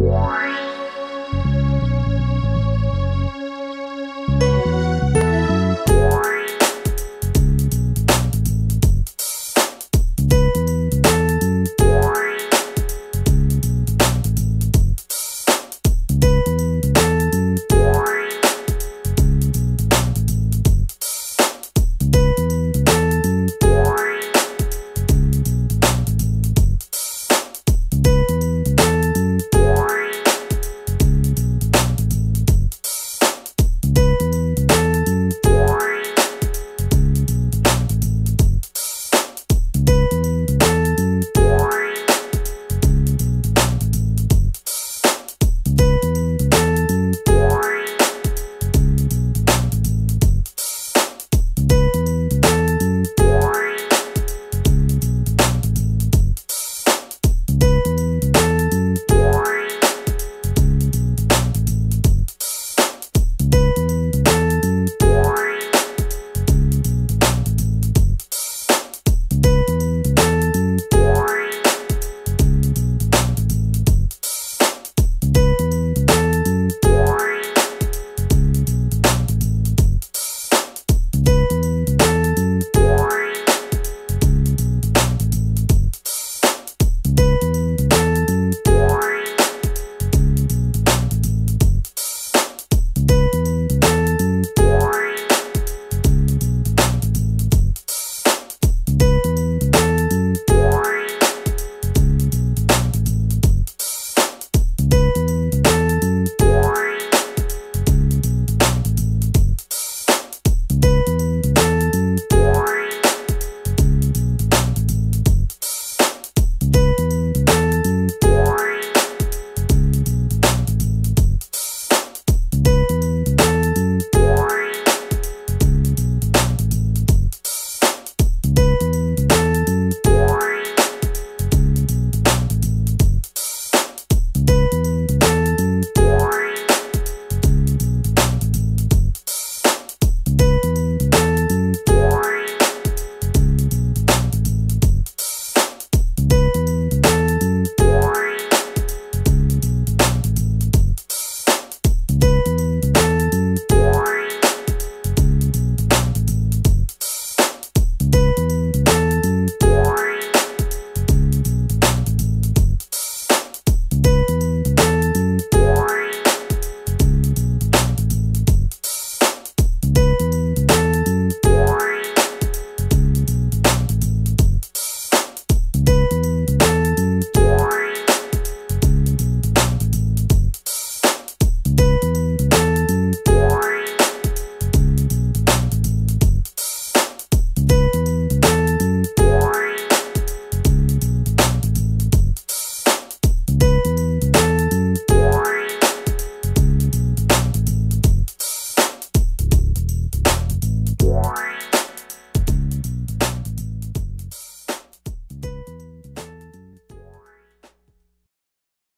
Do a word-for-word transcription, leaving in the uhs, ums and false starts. Bye.